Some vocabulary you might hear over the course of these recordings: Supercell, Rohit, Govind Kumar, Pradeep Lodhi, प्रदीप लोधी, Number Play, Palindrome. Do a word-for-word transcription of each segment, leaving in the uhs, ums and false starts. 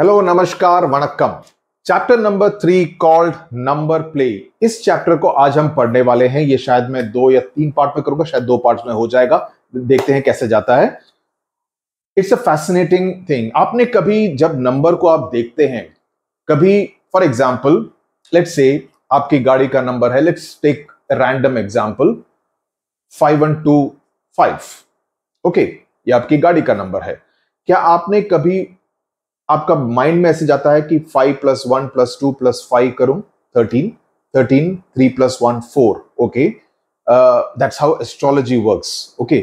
Hello नमस्कार वणक्कम। Chapter number three called number play, इस chapter को आज हम पढ़ने वाले हैं। ये शायद मैं दो या तीन पार्ट में करूंगा, शायद दो पार्ट में हो जाएगा, देखते हैं कैसे जाता है। It's a fascinating thing. आपने कभी जब नंबर को आप देखते हैं, कभी फॉर एग्जाम्पल लेट्स से आपकी गाड़ी का नंबर है, let's take random example five one two five, okay, ये आपकी गाड़ी का नंबर है। क्या आपने कभी आपका माइंड में ऐसे जाता है कि five plus one plus two plus five करूं thirteen, thirteen three plus one four, okay, that's how astrology works, okay,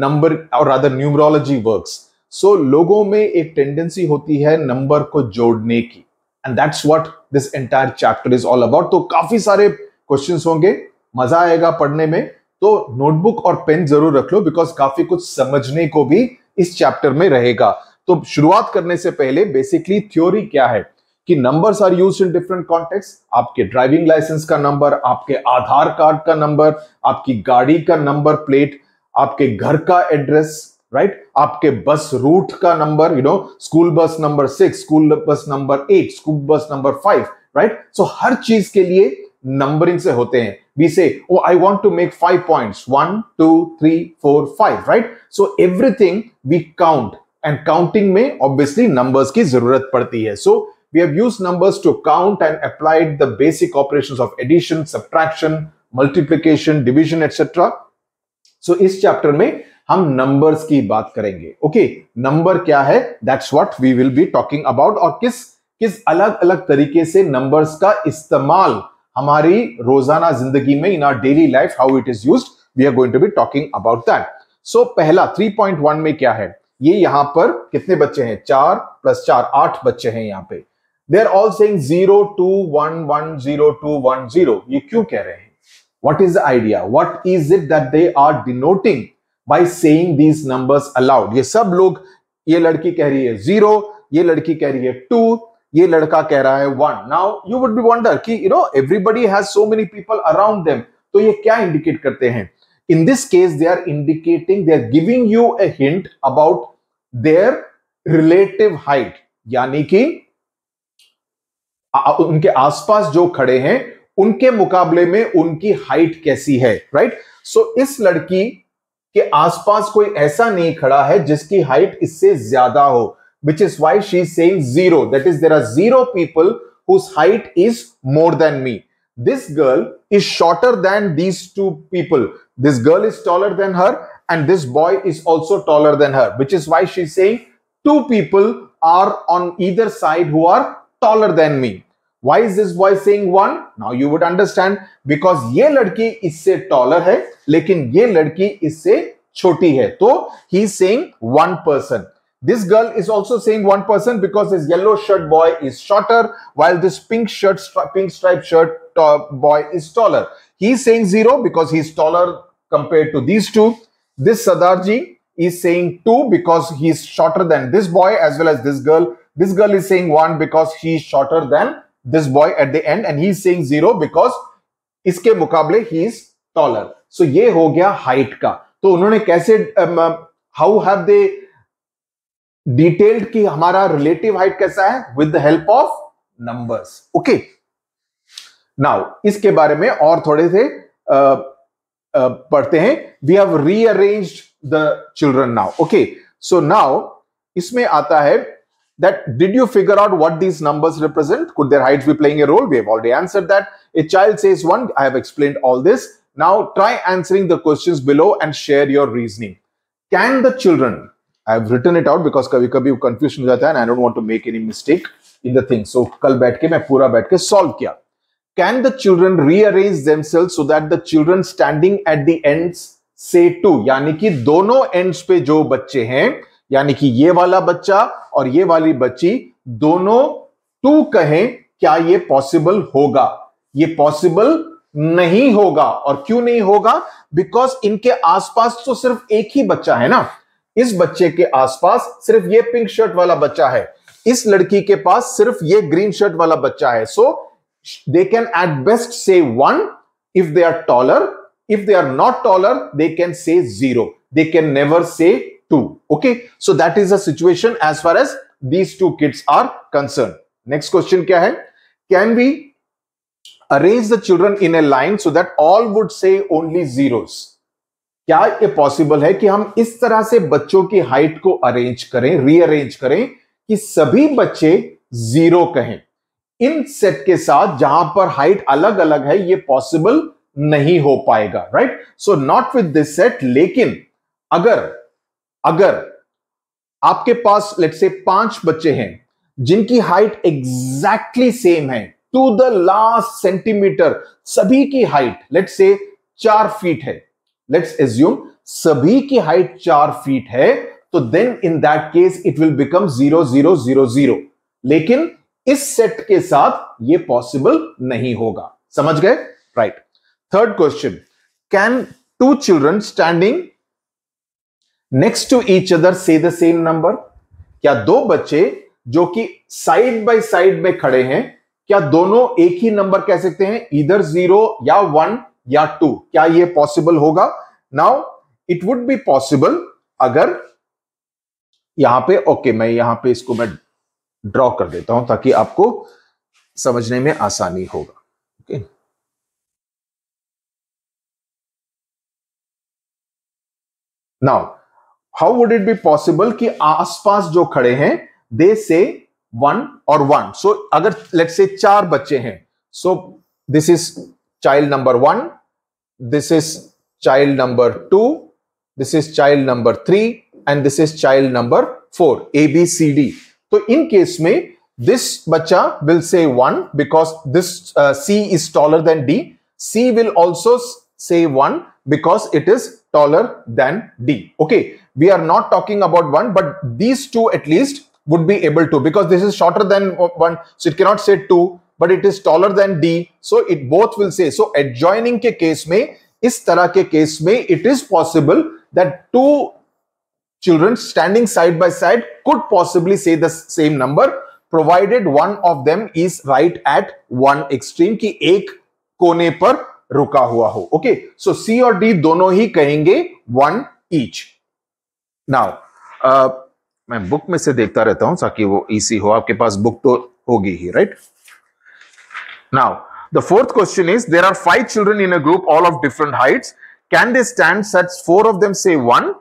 number और अदर न्यूमरोलॉजी वर्क्स। सो लोगों में एक टेंडेंसी होती है नंबर को जोड़ने की, and that's what this entire chapter is all about. तो काफी सारे क्वेश्चंस होंगे, मजा आएगा पढ़ने में, तो नोटबुक और पेन जरूर रख लो, बिकॉज काफी कुछ समझने को भी इस चैप्टर में रहेगा। तो शुरुआत करने से पहले बेसिकली थ्योरी क्या है कि numbers are used in different context. आपके ड्राइविंग लाइसेंस का नंबर, आपके आधार कार्ड का नंबर, आपकी गाड़ी का नंबर प्लेट, आपके घर का एड्रेस, राइट right? आपके बस रूट का number, you know school bus number six, school bus number eight, school bus number five, right. So हर चीज के लिए नंबरिंग से होते हैं। We say, oh, I want to make five points. One, two, three, four, five. Right? So everything we count, and counting में obviously numbers की जरूरत पड़ती है. So we have used numbers to count and applied the basic operations of addition, subtraction, multiplication, division, et cetera. So इस chapter में हम numbers की बात करेंगे. Okay, number क्या है? That's what we will be talking about. और किस किस अलग अलग तरीके से numbers का इस्तेमाल हमारी रोजाना जिंदगी में, in our daily life, how it is used, we are going to be talking about that. So पहला थ्री पॉइंट वन में क्या है, ये यहां पर कितने बच्चे हैं, चार प्लस चार, आठ बच्चे हैं यहाँ पे। They are all saying zero two one one zero two one zero. ये क्यों कह रहे हैं, what is the idea, what is it that they are denoting by saying these numbers aloud. ये सब लोग, ये लड़की कह रही है जीरो, ये लड़की कह रही है टू, ये लड़का कह रहा है one. Now you would be wonder कि you know everybody has so many people around them, तो ये क्या इंडिकेट करते हैं। In this case they are indicating, they are giving you a hint about their relative height, यानी कि उनके आसपास जो खड़े हैं उनके मुकाबले में उनकी हाइट कैसी है, राइट। सो इस लड़की के आसपास कोई ऐसा नहीं खड़ा है जिसकी हाइट इससे ज्यादा हो, which is why she is saying zero. That is, there are zero people whose height is more than me. This girl is shorter than these two people. This girl is taller than her, and this boy is also taller than her. Which is why she is saying two people are on either side who are taller than me. Why is this boy saying one? Now you would understand, because ये लड़की इससे taller है, लेकिन ये लड़की इससे छोटी है, तो he is saying one person. This girl is also saying one person because this yellow shirt boy is shorter, while this pink shirt, pink striped shirt boy is taller. He is saying zero because he is taller compared to these two. This Sadarji is saying two because he is shorter than this boy as well as this girl. This girl is saying one because he is shorter than this boy at the end, and he is saying zero because इसके मुकाबले he is taller. So ये हो गया height का। तो उन्होंने कैसे, how have they detailed कि हमारा रिलेटिव हाइट कैसा है, with the help of numbers, okay. Now इसके बारे में और थोड़े से uh, uh, पढ़ते हैं। We have rearranged the children now, okay. So now इसमें आता है that did you figure out what these numbers represent, could their heights be playing a role, we have already answered that. A child says one, I have explained all this. Now try answering the questions below and share your reasoning. Can the children, I have written it out because कभी कभी confusion हो जाता है, and I don't want to make any mistake in the thing. So कल बैठ के मैं पूरा बैठ के solve किया। Can the children rearrange themselves so that the children standing at the ends say two? यानी कि दोनों ends पे जो बच्चे हैं, यानी कि ये वाला बच्चा और ये वाली बच्ची, दोनों two कहें, क्या ये possible होगा? ये possible नहीं होगा। और क्यों नहीं होगा? Because इनके आसपास तो सिर्फ एक ही बच्चा है ना, इस बच्चे के आसपास सिर्फ ये पिंक शर्ट वाला बच्चा है, इस लड़की के पास सिर्फ ये ग्रीन शर्ट वाला बच्चा है। So they can at best say one if they are taller, if they are not taller they can say zero, they can never say two, okay. So that is the situation as far as these two kids are concerned. Next question क्या है? Can we arrange the children in a line so that all would say only zeros? क्या ये possible है कि हम इस तरह से बच्चों की हाइट को अरेंज करें, रीअरेंज करें कि सभी बच्चे जीरो कहें? इन सेट के साथ जहां पर हाइट अलग अलग है ये पॉसिबल नहीं हो पाएगा, right? So not with this set. लेकिन अगर अगर आपके पास लेट्स से पांच बच्चे हैं जिनकी हाइट एग्जैक्टली सेम है टू द लास्ट सेंटीमीटर, सभी की हाइट लेट्स से चार फीट है, लेट्स एज्यूम सभी की हाइट चार फीट है, तो then in that case it will become zero zero zero zero. लेकिन इस सेट के साथ ये पॉसिबल नहीं होगा. समझ गए, right? Third question, can two children standing next to each other say the same number? क्या दो बच्चे जो कि साइड बाय साइड में खड़े हैं, क्या दोनों एक ही नंबर कह सकते हैं, इधर जीरो या वन या टू? क्या ये पॉसिबल होगा? Now it would be possible अगर यहां पे ओके okay, मैं यहां पे इसको मैं ड्रॉ कर देता हूं ताकि आपको समझने में आसानी होगा. Okay okay? Now how would it be possible कि आसपास जो खड़े हैं दे से वन और वन. सो so, अगर लेट्स से चार बच्चे हैं, so this is child number one, this is child number two, this is child number three and this is child number four, A B C D. तो in case में this बच्चा will say one because this C is taller than D. C will also say one because it is taller than D. Okay, we are not talking about one, but these two at least would be able to, because this is shorter than one, so it cannot say two, but it is taller than D, so it both will say. So adjoining के case में, इस तरह के case में, it is possible that two children standing side by side could possibly say the same number, provided one of them is right at one extreme, कि एक कोने पर रुका हुआ हो. ओके, सो सी और डी दोनों ही कहेंगे वन ईच. नाउ मैं बुक में से देखता रहता हूं ताकि वो इजी हो. आपके पास बुक तो होगी ही, right? Now the fourth question is there are five children in a group, all of different heights. Can they stand such four of them say one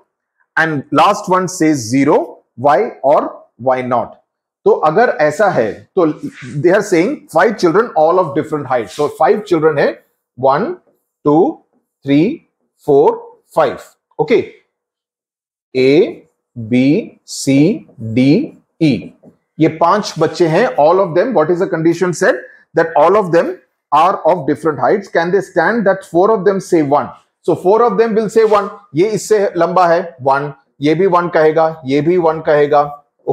and last one say zero, why और why not? तो अगर ऐसा है तो they are saying five children all of different heights. So five children है, one, two, three, four, five. Okay. A, B, C, D, E. ये पांच बच्चे हैं. All of them. What is the condition said? That all of them are of different heights. Can they stand that four of them say one? So four of them will say one. ये इससे लंबा है one. ये भी one कहेगा. ये भी one कहेगा.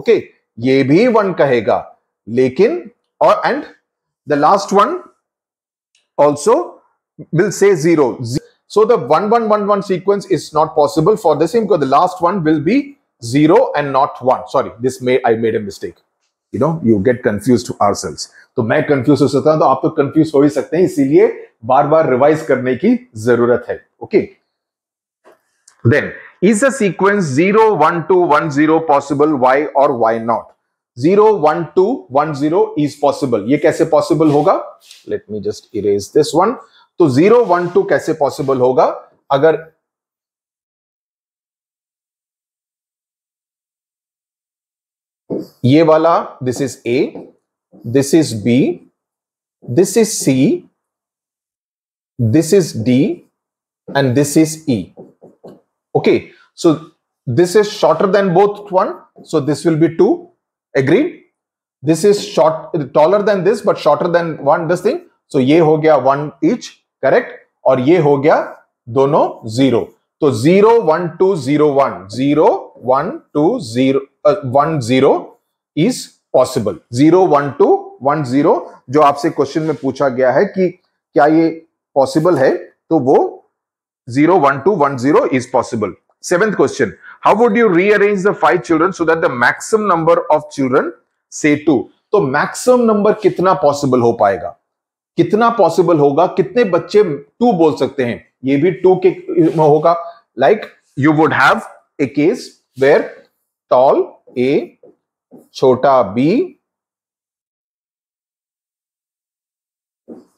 Okay. ये भी one कहेगा. लेकिन और and the last one also will say zero. So the one one one one sequence is not possible for the same, because the last one will be zero and not one. Sorry, this may I made a mistake. You know, you get confused to ourselves. तो मैं confused हो सकता हूँ, तो आप तो confused हो ही सकते हैं, इसीलिए बार-बार revise करने की जरूरत है. Okay. Then is the sequence zero one two one zero possible? Why or why not? Zero one two one zero is possible. ये कैसे possible होगा? Let me just erase this one. तो जीरो वन टू कैसे possible होगा? अगर ये वाला this is A, this is B, this is C, this is D and this is E. Okay, so this is shorter than both one, so this will be two. Agreed? This is short taller than this but shorter than one, this thing. So ये हो गया one each, correct? और ये हो गया दोनों zero. तो zero one two zero one, zero one two zero one zero is possible. Zero one two one zero जो आपसे क्वेश्चन में पूछा गया है कि क्या ये पॉसिबल है, तो वो zero one two one zero is possible. Seventh question, how would you rearrange the five children so that the maximum number of children say two? तो मैक्सिमम नंबर कितना पॉसिबल हो पाएगा, कितना पॉसिबल होगा, कितने बच्चे टू बोल सकते हैं? ये भी टू के होगा. Like you would have a case where tall A, छोटा B,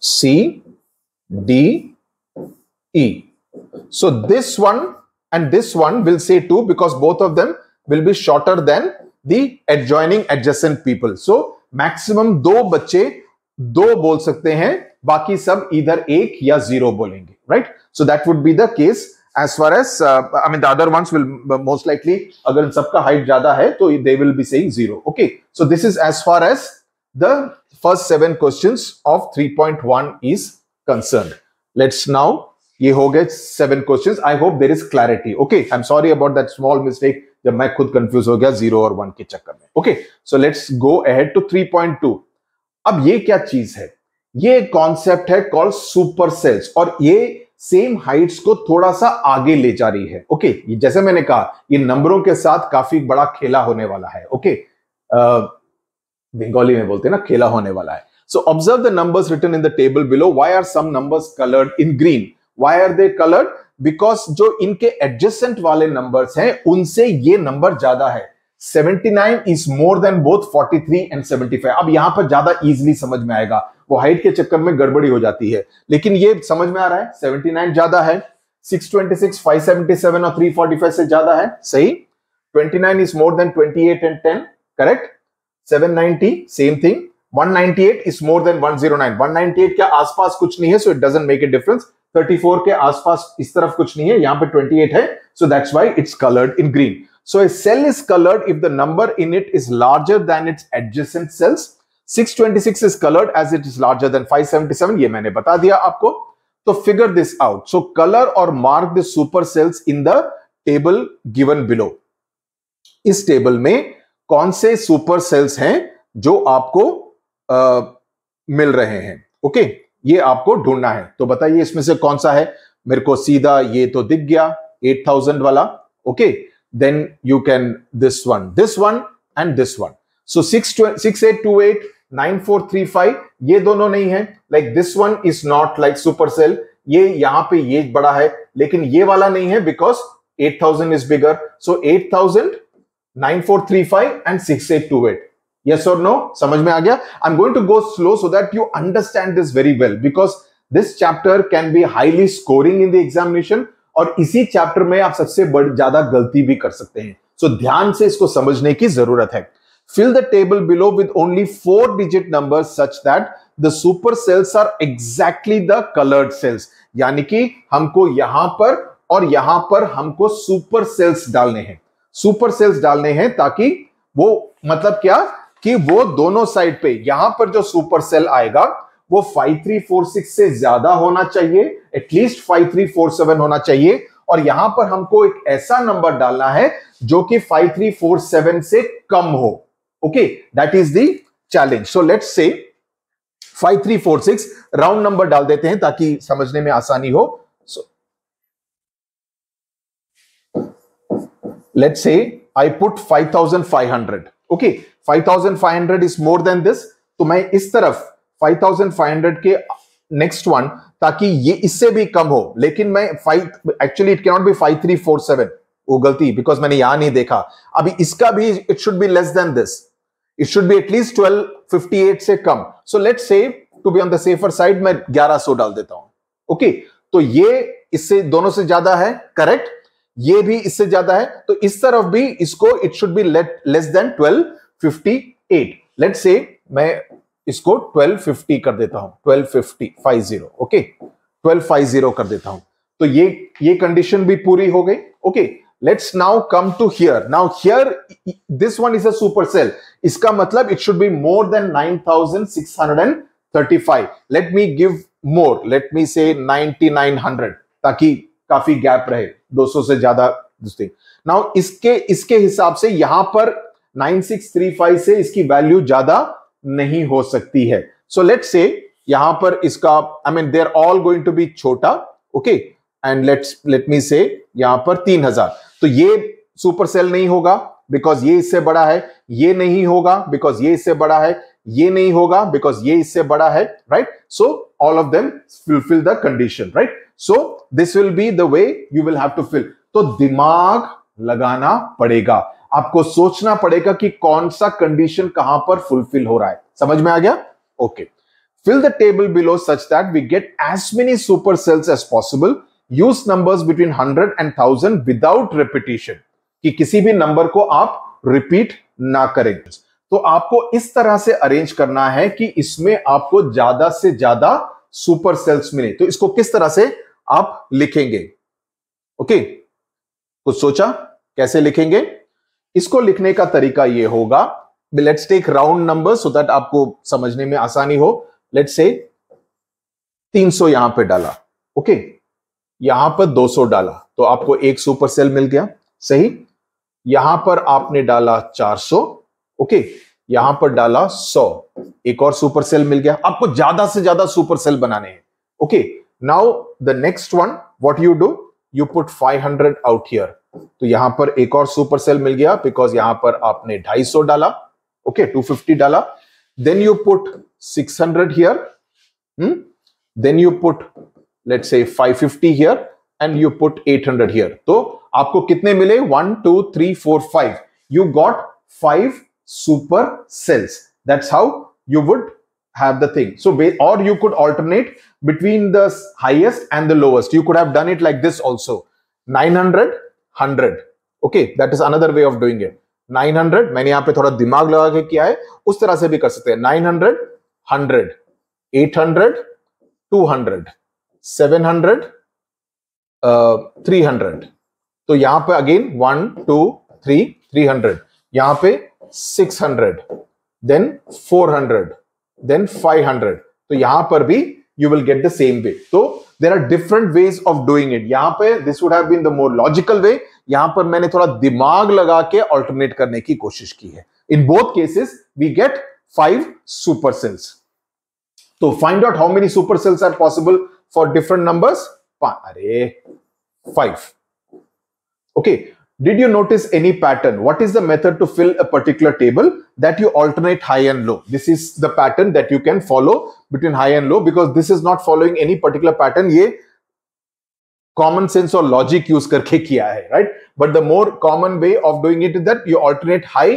C, D, E. So this one and this one will say two because both of them will be shorter than the adjoining adjacent people. So maximum दो बच्चे दो बोल सकते हैं, बाकी सब either एक या zero बोलेंगे, right? So that would be the case as far as uh, I mean the other ones will most likely, अगर इन सबका height ज़्यादा है तो they will be saying zero. Okay, so this is as far as the first seven questions of three point one is concerned. Let's now. ये हो गए seven question. I hope there is clarity. Okay, I am sorry about that small mistake जब मैं खुद confuse हो गया zero और one के चक्कर में. Okay, so let's go ahead to three point two. अब ये क्या चीज है? ये कॉन्सेप्ट है कॉल्ड सुपर सेल्स, और ये सेम हाइट्स को थोड़ा सा आगे ले जा रही है. ओके okay, जैसे मैंने कहा ये नंबरों के साथ काफी बड़ा खेला होने वाला है. ओके okay, बंगाली में बोलते हैं ना खेला होने वाला है. So observe the numbers written in the table below. Why are some numbers coloured in green? Why are they colored? Because जो इनके adjacent वाले numbers हैं उनसे ये number ज्यादा है. Seventy nine is more than both forty-three and seventy-five. अब यहाँ पर ज्यादा easily समझ में आएगा, वो height के चक्कर में गड़बड़ी हो जाती है, लेकिन ये समझ में आ रहा है सेवेंटी नाइन ज्यादा है. Six twenty six, five seventy seven और थ्री फोर्टी फाइव से ज्यादा है, सही. Twenty nine is more than twenty-eight and ten, correct. Seven ninety same thing. One ninety eight is more than one zero nine. One ninety eight के आसपास कुछ नहीं है, so it doesn't make a difference. Thirty four के आसपास इस तरफ कुछ नहीं है, यहां पे ट्वेंटी एट है, so that's why it's colored in green. So a cell is colored if the number in it is larger than its adjacent cells. Six twenty six is colored as it is larger than five seventy seven. ये मैंने बता दिया आपको. तो figure this out. So color or mark the super cells in the table given below. इस table में कौन से सुपर सेल्स हैं जो आपको आ, मिल रहे हैं? Okay okay? ये आपको ढूंढना है. तो बताइए इसमें से कौन सा है? मेरे को सीधा ये तो दिख गया एट थाउज़ेंड वाला. Okay, then you can this one, this one and this one. So six eight two eight, nine four three five, ये दोनों नहीं है. Like this one is not like super cell. ये यहां पे ये बड़ा है लेकिन ये वाला नहीं है because eight thousand is bigger. So eight thousand, nine four three five and six eight two eight. Yes or no? समझ में आ गया? I'm going to go slow so that you understand this very well because this chapter can be highly scoring in the examination. और इसी chapter में आप सबसे बड़ी ज्यादा गलती भी कर सकते हैं. So ध्यान से इसको समझने की जरूरत है. Fill the table below with only four digit numbers such that the super cells are exactly the colored cells. यानी कि हमको यहां पर और यहां पर हमको सुपर सेल्स डालने हैं. सुपर सेल्स डालने हैं ताकि वो मतलब क्या कि वो दोनों साइड पे यहां पर जो सुपर सेल आएगा वो फाइव थ्री फोर सिक्स से ज्यादा होना चाहिए, at least five three four seven होना चाहिए. और यहां पर हमको एक ऐसा नंबर डालना है जो कि फाइव थ्री फोर सेवन से कम हो. Okay, that is the challenge. So let's say five three four six, round number डाल देते हैं ताकि समझने में आसानी हो. So let's say I put five thousand five hundred. Okay, five thousand five hundred is more than this. तो मैं इस तरफ फाइव थाउज़ेंड फाइव हंड्रेड के नेक्स्ट वन, ताकि ये इससे भी कम हो. लेकिन मैं five, actually it cannot be five three four seven, वो गलती, बिकॉज मैंने यहां नहीं देखा. अभी इसका भी it should be less than this, it should be at least twelve fifty eight से कम. So let's say to be on the safer side मैं इलेवन हंड्रेड डाल देता हूं. ओके okay, तो ये इससे दोनों से ज्यादा है, करेक्ट. ये भी इससे ज्यादा है, तो इस तरफ भी इसको it should be less than twelve fifty eight. Let's say मैं इसको ट्वेल्व फिफ्टी कर देता हूं. Twelve fifty, fifty, okay, twelve fifty कर देता हूं. तो ये ये कंडीशन भी पूरी हो गई. Okay, let's now come to here. Now here this one is a super cell. इसका मतलब it should be more than nine thousand six hundred thirty five. Let me give more, let me say ninety nine hundred, ताकि काफी gap रहे, two hundred से ज्यादा. Now इसके इसके हिसाब से यहां पर नाइन सिक्स थ्री फाइव से इसकी वैल्यू ज्यादा नहीं हो सकती है. सो लेट्स से यहां पर इसका, I mean they are all going to be छोटा. Okay, and let's let me say यहां पर तीन हजार. तो ये सुपर सेल नहीं होगा बिकॉज ये इससे बड़ा है, ये नहीं होगा बिकॉज ये इससे बड़ा है, ये नहीं होगा बिकॉज ये इससे बड़ा है, right. So all of them fulfil the condition, right. So this will be the way you will have to fill. तो दिमाग लगाना पड़ेगा. आपको सोचना पड़ेगा कि कौन सा कंडीशन कहां पर फुलफिल हो रहा है। समझ में आ गया? Okay, fill the table below such that we get as many super cells as possible. Use numbers between hundred and thousand without repetition, कि किसी भी नंबर को आप रिपीट ना करें। तो आपको इस तरह से अरेंज करना है कि इसमें आपको ज्यादा से ज्यादा सुपर सेल्स मिले। तो इसको किस तरह से आप लिखेंगे? ओके, कुछ सोचा कैसे लिखेंगे? इसको लिखने का तरीका ये होगा, let's take round number so that आपको समझने में आसानी हो। लेट्स से तीन सौ यहां पे डाला, ओके okay? यहां पर दो सौ डाला तो आपको एक सुपर सेल मिल गया, सही। यहां पर आपने डाला चार सौ, ओके okay? यहां पर डाला सौ, एक और सुपर सेल मिल गया। आपको ज्यादा से ज्यादा सुपर सेल बनाने हैं, okay. Now the next one what you do, you put five hundred out here. तो यहां पर एक और सुपर सेल मिल गया बिकॉज यहां पर आपने दो सौ पचास डाला, ओके okay, दो सौ पचास डाला। Then you put six hundred here, hmm, then you put let's say five fifty here and you put eight hundred here. तो आपको कितने मिले? One two three four five. You got five super cells. That's how you would have the thing. So or you could alternate between the highest and the lowest. You could have done it like this also. nine hundred, one hundred. Okay, that is another way of doing it. nine hundred, मैंने यहाँ पे थोड़ा दिमाग लगा के किया है, उस तरह से भी कर सकते हैं। nine hundred, one hundred, eight hundred, two hundred, seven hundred, three hundred. तो यहाँ पे again one, two, three, three hundred. यहाँ पे six hundred, then four hundred. Then five hundred. तो यहां पर भी you will get the same way. तो there are different ways of doing it. यहां पे this would have been the more logical way. यहां पर मैंने थोड़ा दिमाग लगा के alternate करने की कोशिश की है. In both cases we get five supercells. तो find out how many supercells are possible for different numbers. अरे five. Okay. Did you notice any pattern? What is the method to fill a particular table? That you alternate high and low. This is the pattern that you can follow between high and low, because this is not following any particular pattern. ये common sense or logic use करके किया है, right? But the more common way of doing it is that you alternate high,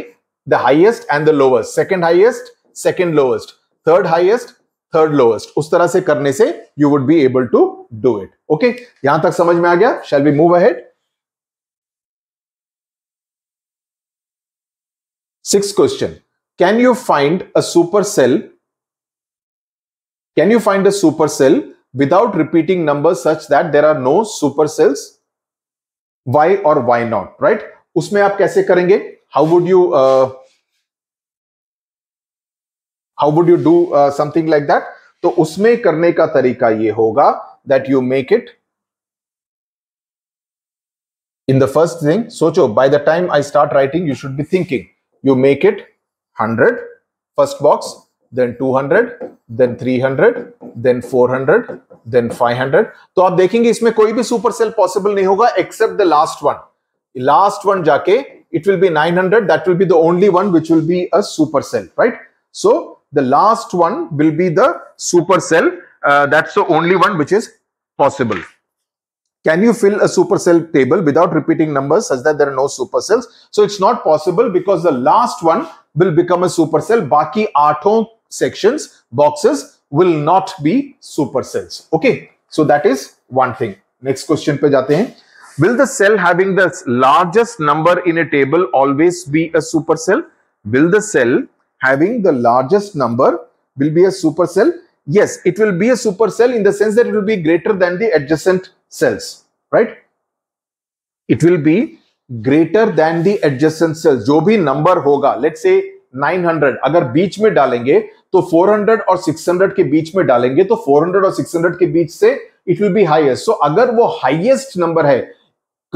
the highest and the lowest, second highest, second lowest, third highest, third lowest. उस तरह से करने से you would be able to do it. Okay? यहाँ तक समझ में आ गया? Shall we move ahead? Sixth question, can you find a supercell, can you find a supercell without repeating numbers such that there are no supercells? Why or why not, right? उसमें आप कैसे करेंगे? How would you, uh, how would you do uh, something like that? तो उसमें करने का तरीका ये होगा that you make it in the first thing. सोचो, by the time I start writing, you should be thinking. You make it one hundred, first box, then two hundred, then three hundred, then four hundred, then five hundred. तो आप देखेंगे इसमें कोई भी super cell possible नहीं होगा except the last one. Last one जाके it will be nine hundred, that will be the only one which will be a super cell, right? So the last one will be the super cell, that's the only one which is possible. Can you fill a supercell table without repeating numbers such that there are no supercells? So it's not possible because the last one will become a supercell. बाकी आठों sections, boxes will not be supercells. Okay, so that is one thing. Next question पे जाते हैं. Will the cell having the largest number in a table always be a supercell? Will the cell having the largest number will be a supercell? Yes, it will be a supercell in the sense that it will be greater than the adjacent cells, right? It will be greater than the adjacent cells. जो भी number होगा, let's say nine hundred, अगर बीच में डालेंगे तो four hundred और six hundred के बीच में डालेंगे तो four hundred और six hundred के बीच से it will be highest. So अगर वो highest number है,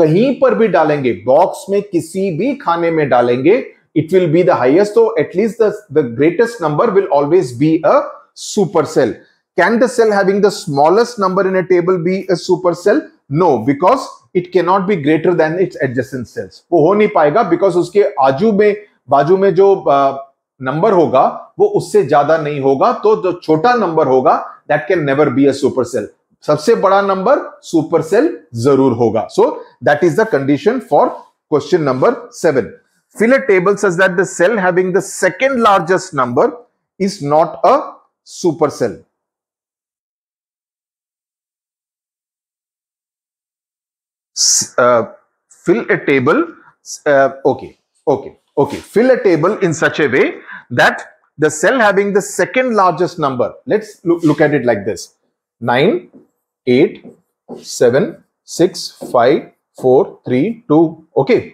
कहीं पर भी डालेंगे, box में किसी भी खाने में डालेंगे, it will be the highest. So at least the the greatest number will always be a supercell. Can the cell having the smallest number in a table be a supercell? No, because it cannot be greater than its adjacent cells. वो हो नहीं पाएगा because उसके आजू में बाजू में जो नंबर uh, होगा वो उससे ज्यादा नहीं होगा, तो जो छोटा नंबर होगा that can never be a supercell. सबसे बड़ा नंबर supercell जरूर होगा. So that is the condition for question number seven. fill a table such that the cell having the second largest number is not a supercell. Uh, fill a table, uh, okay, okay, okay. Fill a table in such a way that the cell having the second largest number, let's look, look at it like this, nine, eight, seven, six, five, four, three, two, okay.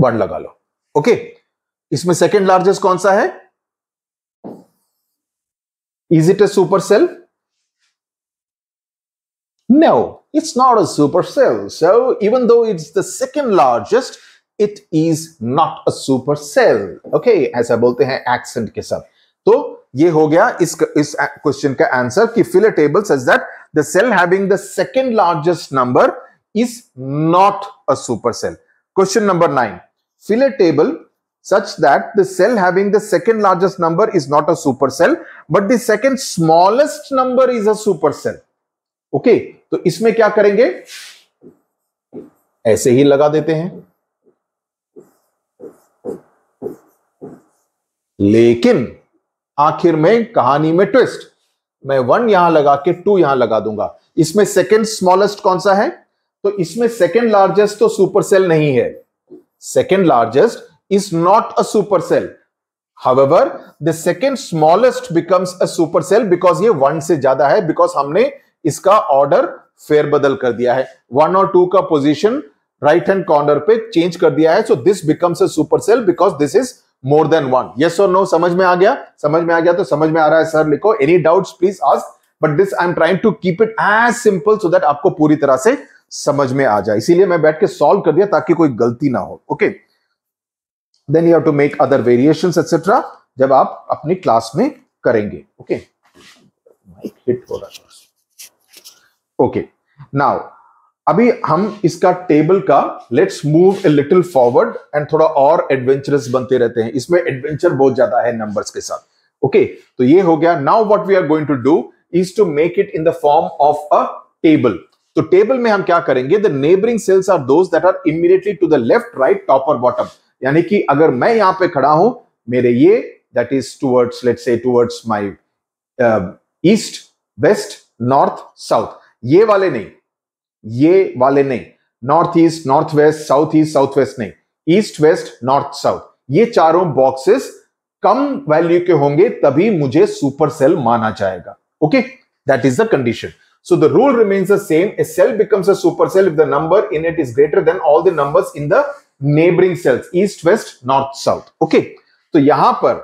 One लगा लो, okay okay. इसमें second largest कौन सा है? Is it a super cell? No, it's not a super cell. So even though it's the second largest, it is not a super cell. Okay, ऐसा बोलते हैं accent के साथ. तो ये हो गया इस इस क्वेश्चन का आंसर कि fill a table such that the cell having the second largest number is not a super cell. Question number nine. Fill a table such that the cell having the second largest number is not a supercell, but the second smallest number is a supercell. Okay. तो इसमें क्या करेंगे? ऐसे ही लगा देते हैं. लेकिन आखिर में कहानी में ट्विस्ट. मैं वन यहां लगा के टू यहां लगा दूंगा. इसमें सेकेंड स्मॉलेस्ट कौन सा है? तो इसमें सेकेंड लार्जेस्ट तो सुपरसेल नहीं है. Second largest is not a Supercell. However the second smallest becomes a Supercell because ये वन से ज्यादा है, बिकॉज हमने इसका ऑर्डर फेरबदल कर दिया है. वन और टू का पोजीशन राइट हैंड कॉर्नर पे चेंज कर दिया है. So this becomes a Supercell because this is more than one. Yes और नो? समझ में आ गया? समझ में आ गया तो समझ में आ रहा है सर लिखो. Any doubts please ask, but this I am trying to keep it as simple so that आपको पूरी तरह से समझ में आ जाए. इसीलिए मैं बैठ के सॉल्व कर दिया ताकि कोई गलती ना हो. Okay, then you have to make other variations etcetera जब आप अपनी क्लास में करेंगे. ओके, माइक हिट हो रहा है. ओके, नाउ अभी हम इसका टेबल का let's move a little forward and थोड़ा और एडवेंचरस बनते रहते हैं. इसमें एडवेंचर बहुत ज्यादा है नंबर्स के साथ. ओके okay, तो ये हो गया. Now what we are going to do is to make it in the form of a table. तो टेबल में हम क्या करेंगे? The neighbouring cells are those that are immediately to the left right top और bottom. यानी कि अगर मैं यहां पे खड़ा हूं, मेरे ये that is towards let's say towards my east west north south. ये वाले नहीं, ये वाले नहीं. North east north west south east south west नहीं. ईस्ट वेस्ट नॉर्थ साउथ, ये चारों बॉक्सेस कम वैल्यू के होंगे तभी मुझे सुपर सेल माना जाएगा. Okay, that is the condition. So the rule remains the same. A cell becomes a supercell if the number in it is greater than all the numbers in the neighboring cells, east, west, north, south. Okay. तो यहां पर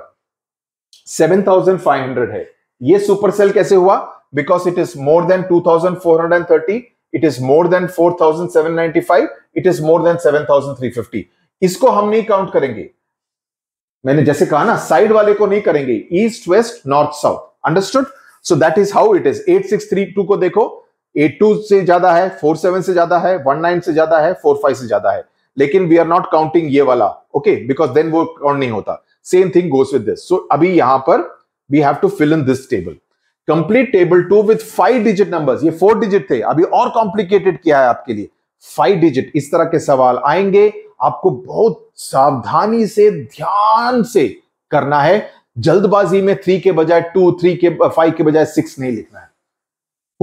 seven thousand five hundred है. ये supercell कैसे हुआ? Because it is more than two thousand four hundred thirty, it is more than four thousand seven hundred ninety five, it is more than seven thousand three hundred fifty. इसको हम नहीं count करेंगे. मैंने जैसे कहा ना, साइड वाले को नहीं करेंगे. East, west, north, south. Understood? So that is how it is. Eight six three two को देखो, एटी टू से ज्यादा है, फोर्टी सेवन से ज्यादा है, नाइंटीन से ज्यादा है, फोर्टी फाइव से ज्यादा है. लेकिन वी आर नॉट काउंटिंग ये वाला. ओके, बिकॉज देन वो काउंट नहीं होता. Same thing goes with this. So अभी यहां पर we have to fill in this table. Complete table two with five digit numbers. ये फोर डिजिट थे, अभी और कॉम्प्लिकेटेड किया है आपके लिए. फाइव डिजिट, इस तरह के सवाल आएंगे. आपको बहुत सावधानी से ध्यान से करना है. जल्दबाजी में थ्री के बजाय टू, थ्री के फाइव के बजाय सिक्स नहीं लिखना है.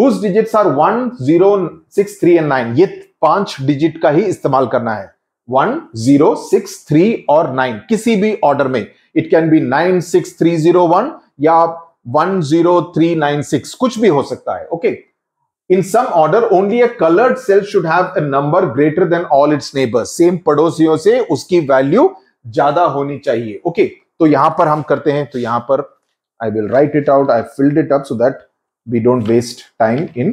Whose digits are one, zero, six, three and nine? ये पांच डिजिट का ही इस्तेमाल करना है. वन, ज़ीरो, सिक्स, थ्री और नाइन, किसी भी ऑर्डर में. It can be nine six three zero one या one zero three nine six, कुछ भी हो सकता है. Okay, in some order only a coloured cell should have a number greater than all its neighbours. Same पड़ोसियों से उसकी value ज्यादा होनी चाहिए. Okay okay. तो यहां पर हम करते हैं. तो यहां पर I will write it out. I filled it up so that we don't waste time in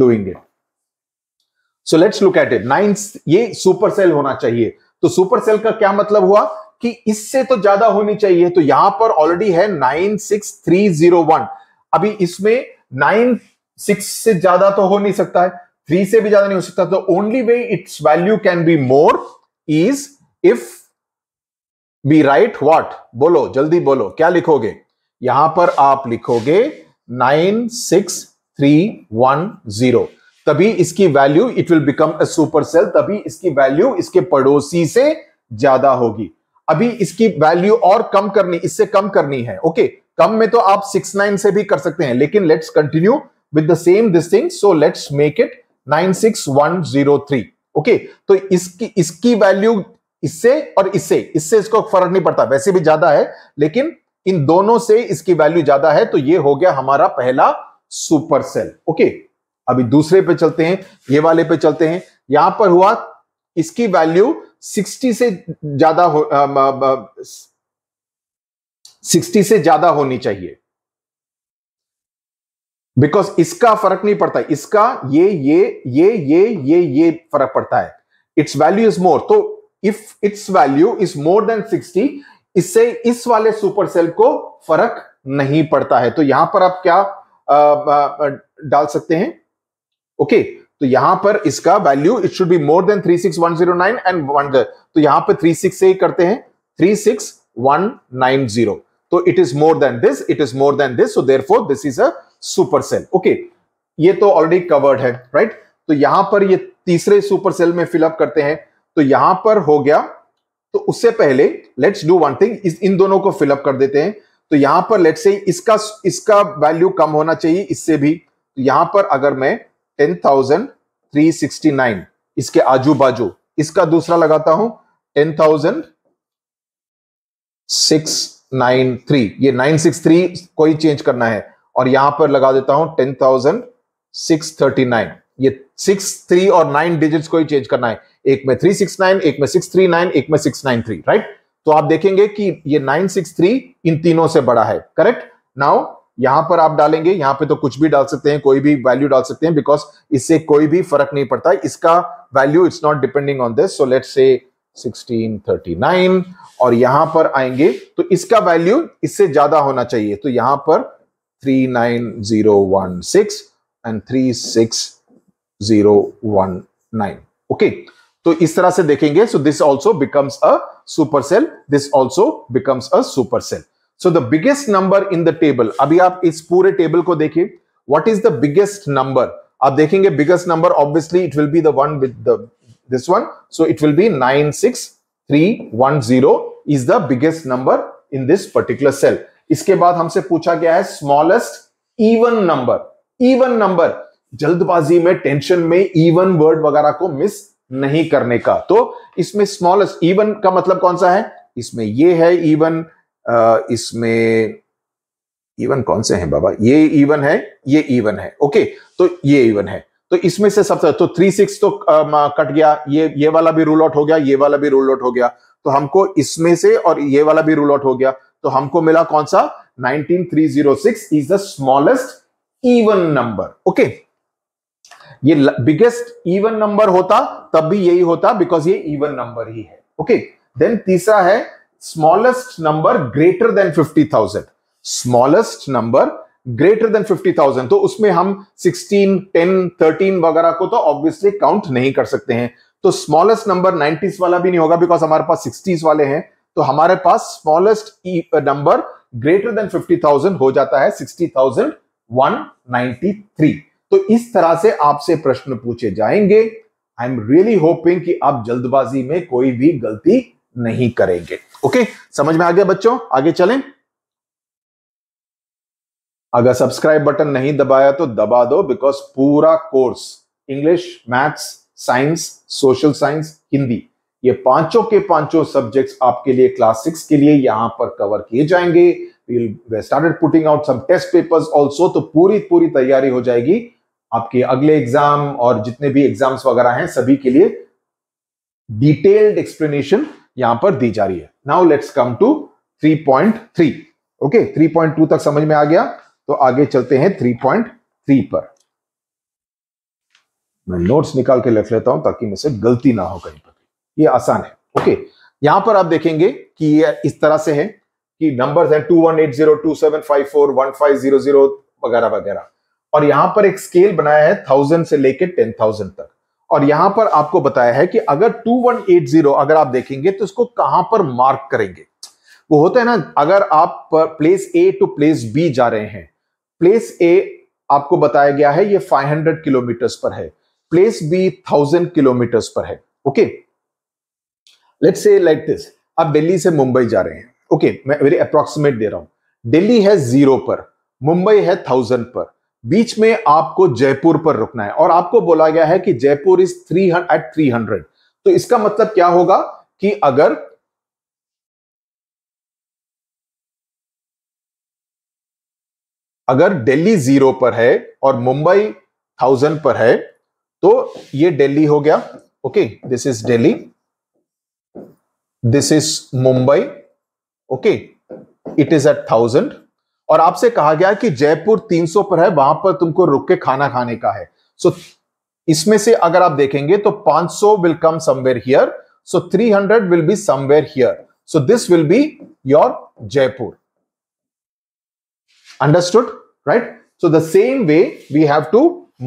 doing it. So let's look at it. Nine, ये सुपरसेल होना चाहिए. तो सुपरसेल का क्या मतलब हुआ कि इससे तो ज्यादा होनी चाहिए. तो यहां पर ऑलरेडी है nine six three zero one. अभी इसमें नाइन सिक्स से ज्यादा तो हो नहीं सकता है, थ्री से भी ज्यादा नहीं हो सकता. तो only way its value can be more is if B right what? बोलो, जल्दी बोलो, क्या लिखोगे? यहां पर आप लिखोगे nine six three one zero. तभी इसकी value, it will become a super cell, तभी इसकी वैल्यू इसके पड़ोसी से ज्यादा होगी। अभी इसकी वैल्यू और कम करनी, इससे कम करनी है। ओके, कम में तो आप सिक्स नाइन से भी कर सकते हैं, लेकिन let's continue with the same this thing. So let's make it nine six one zero three. Okay, तो इसकी इसकी वैल्यू इससे और इससे इससे इसको फर्क नहीं पड़ता, वैसे भी ज्यादा है, लेकिन इन दोनों से इसकी वैल्यू ज्यादा है। तो ये हो गया हमारा पहला सुपर सेल। ओके, अभी दूसरे पे चलते हैं, ये वाले पे चलते हैं। यहां पर हुआ इसकी वैल्यू सिक्सटी से ज्यादा हो आ, आ, आ, सिक्सटी से ज्यादा होनी चाहिए, बिकॉज इसका फर्क नहीं पड़ता, इसका ये ये ये ये ये ये फर्क पड़ता है। इट्स वैल्यू इज मोर, तो if its value is more than sixty, इससे इस वाले सुपर सेल को फर्क नहीं पड़ता है। तो यहां पर आप क्या आ, आ, डाल सकते हैं? ओके okay, तो यहां पर इसका value it should be more than three six one zero nine and one, तो यहां पे थर्टी सिक्स से ही करते हैं, three six one nine zero. तो it is more than this, it is more than this, so therefore this is a super cell. Okay, ये तो ऑलरेडी कवर्ड है, राइट right? तो यहां पर ये तीसरे सुपर सेल में फिलअप करते हैं। तो यहां पर हो गया, तो उससे पहले लेट्स डू वन थिंग, इन दोनों को फिलअप कर देते हैं। तो यहां पर लेट्स से इसका इसका वैल्यू कम होना चाहिए इससे भी। तो यहां पर अगर मैं ten thousand three sixty nine इसके आजू बाजू इसका दूसरा लगाता हूं, ten thousand six nine three, ये नाइन सिक्स थ्री को ही चेंज करना है, और यहां पर लगा देता हूं ten thousand six thirty nine, ये सिक्स थ्री और नाइन डिजिट्स को ही चेंज करना है, एक में थ्री सिक्स नाइन, एक में सिक्स थ्री नाइन, एक में सिक्स नाइन थ्री, राइट। तो आप देखेंगे कि ये नाइन सिक्स थ्री इन तीनों से बड़ा है, करेक्ट। नाउ यहां पर आप डालेंगे, यहां पे तो कुछ भी डाल सकते हैं, कोई भी वैल्यू डाल सकते हैं, बिकॉज इससे कोई भी फर्क नहीं पड़ता, इसका value it's not depending on this. So let's say sixteen thirty nine, और यहां पर आएंगे तो इसका वैल्यू इससे ज्यादा होना चाहिए। तो यहां पर three nine zero one six and three six zero one nine. Okay, तो इस तरह से देखेंगे। So this also becomes a super cell, this also becomes a super cell. So the biggest number in the table, अभी आप इस पूरे table को देखिए, what is the biggest number? आप देखेंगे biggest number obviously it will be the one with the this one, so it will B nine six three one zero is the biggest number in this particular cell. इसके बाद हमसे पूछा गया है smallest even number. Even number, जल्दबाजी में, tension में even word वगैरह को मिस नहीं करने का। तो इसमें स्मॉलेस्ट इवन का मतलब कौन सा है? इसमें ये है इवन, इसमें इवन कौन से हैं बाबा? ये इवन है, ये इवन है। ओके, तो ये इवन है, तो इसमें से सबसे तो थ्री सिक्स तो आ, कट गया, ये ये वाला भी रूल आउट हो गया, ये वाला भी रूल आउट हो गया, तो हमको इसमें से और ये वाला भी रूल आउट हो गया, तो हमको मिला कौन सा? Nineteen three zero six is the smallest even number. Okay, ये बिगेस्ट इवन नंबर होता तब भी यही होता, बिकॉज ये इवन नंबर ही है। ओके, देन तीसरा है smallest number greater than fifty thousand. Smallest number greater than fifty thousand, तो उसमें हम सिक्सटीन टेन थर्टीन वगैरह को तो ऑब्वियसली काउंट नहीं कर सकते हैं। तो स्मॉलेस्ट नंबर नाइंटीज़ वाला भी नहीं होगा, बिकॉज हमारे पास सिक्सटीज़ वाले हैं। तो हमारे पास smallest number greater than fifty thousand हो जाता है sixty thousand one ninety three. तो इस तरह से आपसे प्रश्न पूछे जाएंगे। आई एम रियली होपिंग कि आप जल्दबाजी में कोई भी गलती नहीं करेंगे। ओके, समझ में आ गया बच्चों? आगे चलें। अगर सब्सक्राइब बटन नहीं दबाया तो दबा दो, बिकॉज पूरा course English, maths, science, social science, Hindi, ये पांचों के पांचों सब्जेक्ट्स आपके लिए क्लास सिक्स के लिए यहां पर कवर किए जाएंगे। We started putting out some test papers also, तो पूरी पूरी तैयारी हो जाएगी आपके अगले एग्जाम और जितने भी एग्जाम्स वगैरह हैं सभी के लिए डिटेल्ड एक्सप्लेनेशन यहां पर दी जा रही है। Now let's come to three point three. Okay, three point two तक समझ में आ गया, तो आगे चलते हैं थ्री पॉइंट थ्री पर। मैं नोट्स निकाल के लिख लेता हूं ताकि मुझसे गलती ना हो कहीं पर, ये आसान है। ओके, यहां पर आप देखेंगे कि ये इस तरह से है कि नंबर्स हैं two one eight zero two seven five four one five zero zero वगैरह वगैरह, और यहां पर एक स्केल बनाया है थाउजेंड से लेकर टेन थाउजेंड तक। और यहां पर आपको बताया है कि अगर टू वन एट जीरो अगर आप देखेंगे तो इसको कहां पर मार्क करेंगे? वो होता है ना, अगर आप place A to place B जा रहे हैं, प्लेस ए आपको बताया गया है ये फाइव हंड्रेड किलोमीटर पर है, प्लेस बी थाउजेंड किलोमीटर पर है। Okay, let's say like this, आप दिल्ली से मुंबई जा रहे हैं, ओके okay, मैं वेरी अप्रोक्सीमेट दे रहा हूं। दिल्ली है जीरो पर, मुंबई है थाउजेंड पर, बीच में आपको जयपुर पर रुकना है और आपको बोला गया है कि Jaipur is three eight three hundred. तो इसका मतलब क्या होगा कि अगर अगर दिल्ली जीरो पर है और मुंबई थाउजेंड पर है तो ये दिल्ली हो गया, okay this is Delhi, this is Mumbai, okay it is eight thousand. और आपसे कहा गया कि जयपुर तीन सौ पर है, वहां पर तुमको रुक के खाना खाने का है। सो so, इसमें से अगर आप देखेंगे तो पांच सौ will come somewhere here, so three hundred will be somewhere here, so this will be your Jaipur. Understood, right? So the same way we have to